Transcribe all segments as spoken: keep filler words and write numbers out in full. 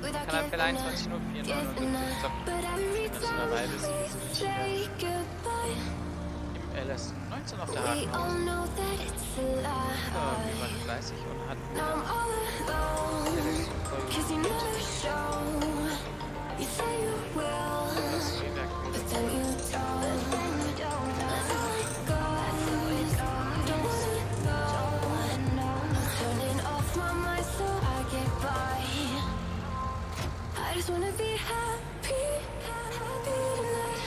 Aber man kann ab Welle einundzwanzig Uhr vierundneunzig zocken. Dass du dabei bist, wir sind hier im L S neunzehn auf der Haken. Da wir waren fleißig und hatten eine Selektion voll. I just wanna be happy, happy tonight.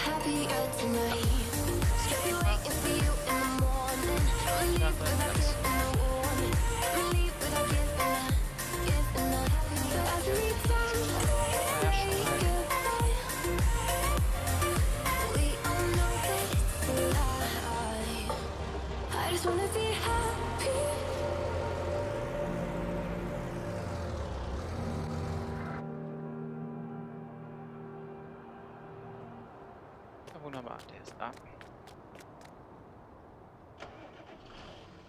Happy out tonight. Straight away waiting for you in the morning. Don't leave without giving a warning. Don't leave without giving a. Wunderbar, der ist da. Eigentlich muss man mal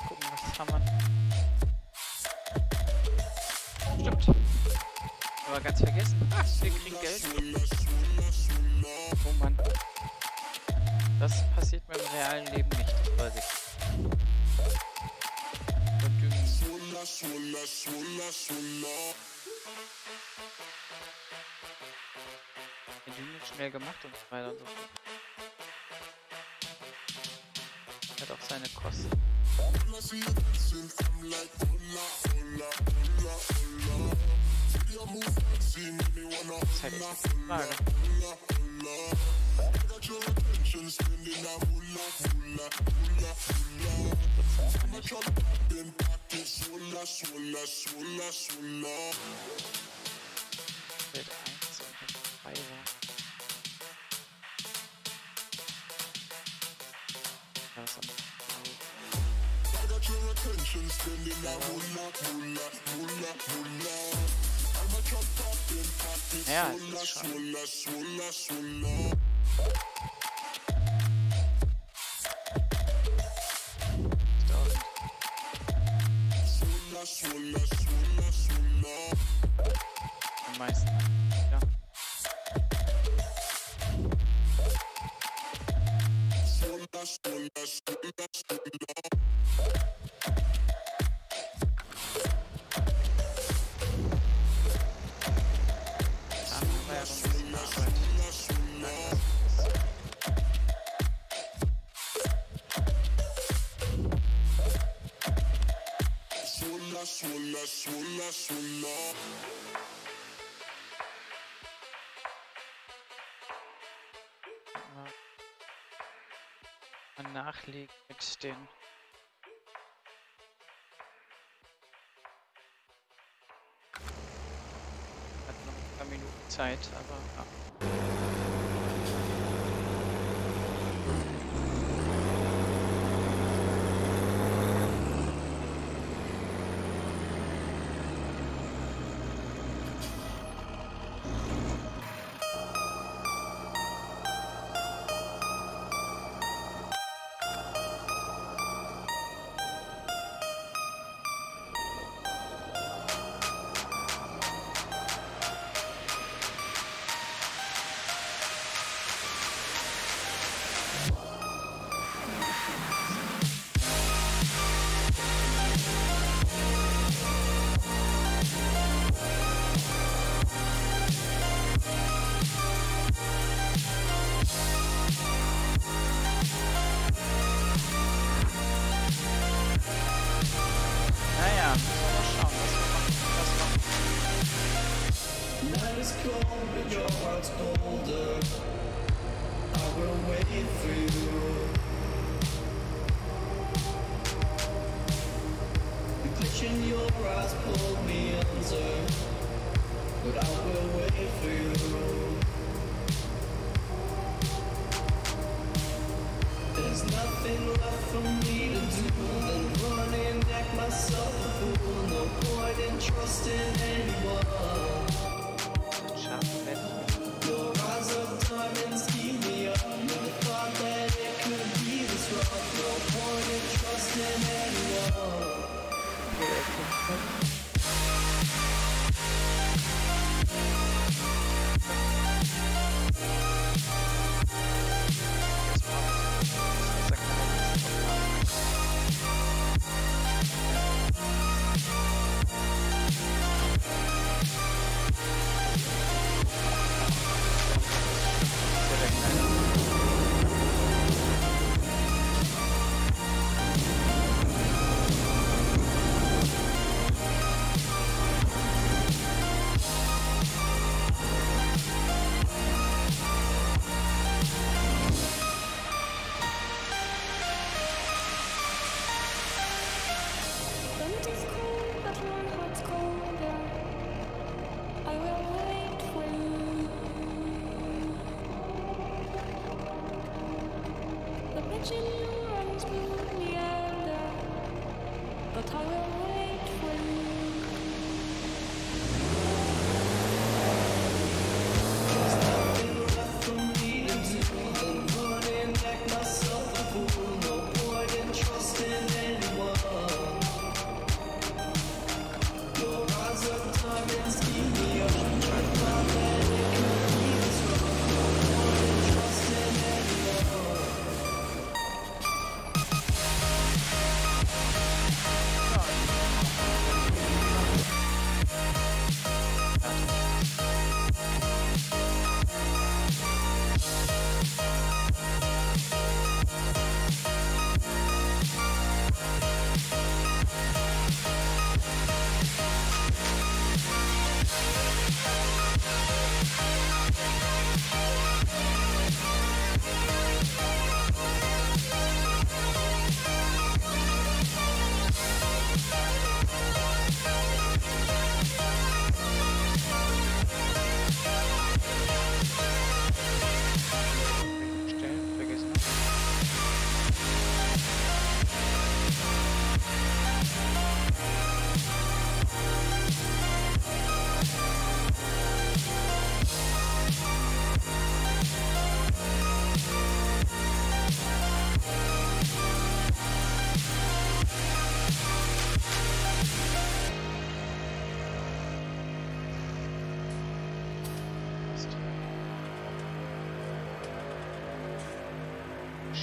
gucken, was haben wir. Stimmt. Aber ganz vergessen. Ach, wir kriegen Geld. Oh Mann. Das passiert mir im realen Leben nicht, das weiß ich. Und swilla, swilla, swilla, swilla. Die sind schnell gemacht und so weiter und so fort. Hat auch seine Kosten. Das ist halt echt eine Frage. I got your attention, spending that moolah, moolah, moolah, moolah. I'm a chop top in pockets, moolah, moolah, moolah, moolah. Moolah, moolah, moolah, moolah. Am meisten, ja. Moolah, moolah, moolah, moolah. Nachlegen mit den hat noch ein paar Minuten Zeit, aber ja.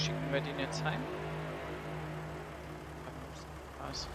Schicken wir den jetzt heim? Was?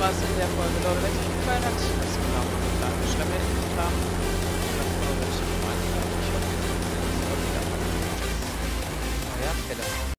war es in der Folge. Leute, wenn es euch gefallen hat, lasst einen Daumen hoch da, schreibt mir in die Kommentare. Ich hoffe, ihr seht es wieder. Euer Philipp.